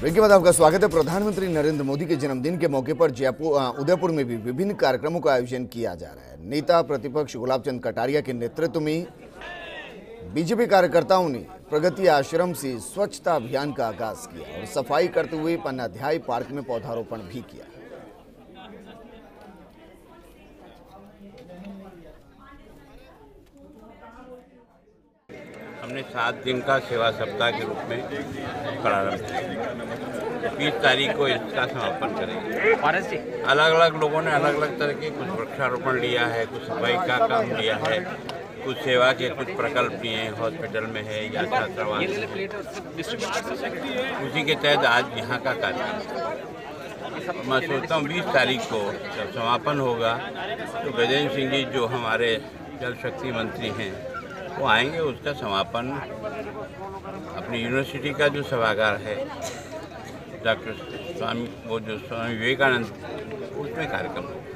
Break के बाद आपका स्वागत है। प्रधानमंत्री नरेंद्र मोदी के जन्मदिन के मौके पर जयपुर उदयपुर में भी विभिन्न कार्यक्रमों का आयोजन किया जा रहा है। नेता प्रतिपक्ष गुलाब चंद कटारिया के नेतृत्व में बीजेपी कार्यकर्ताओं ने प्रगति आश्रम से स्वच्छता अभियान का आगाज किया और सफाई करते हुए पन्नाध्याय पार्क में पौधारोपण भी किया। हमने 7 दिन का सेवा सप्ताह के रूप में प्रारंभ किया। 20 तारीख को इसका समापन करेंगे। अलग अलग लोगों ने अलग अलग तरह के कुछ वृक्षारोपण लिया है, कुछ सफाई का काम लिया है, कुछ सेवा के कुछ प्रकल्प लिए हैं, हॉस्पिटल में है या छात्रावास। उसी के तहत आज यहाँ का कार्यक्रम। मैं सोचता हूँ 20 तारीख को जब समापन होगा तो गजेंद्र सिंह जी जो हमारे जल शक्ति मंत्री हैं वो आएंगे। उसका समापन अपनी यूनिवर्सिटी का जो सभागार है डॉक्टर स्वामी विवेकानंद उसमें कार्यक्रम होगा।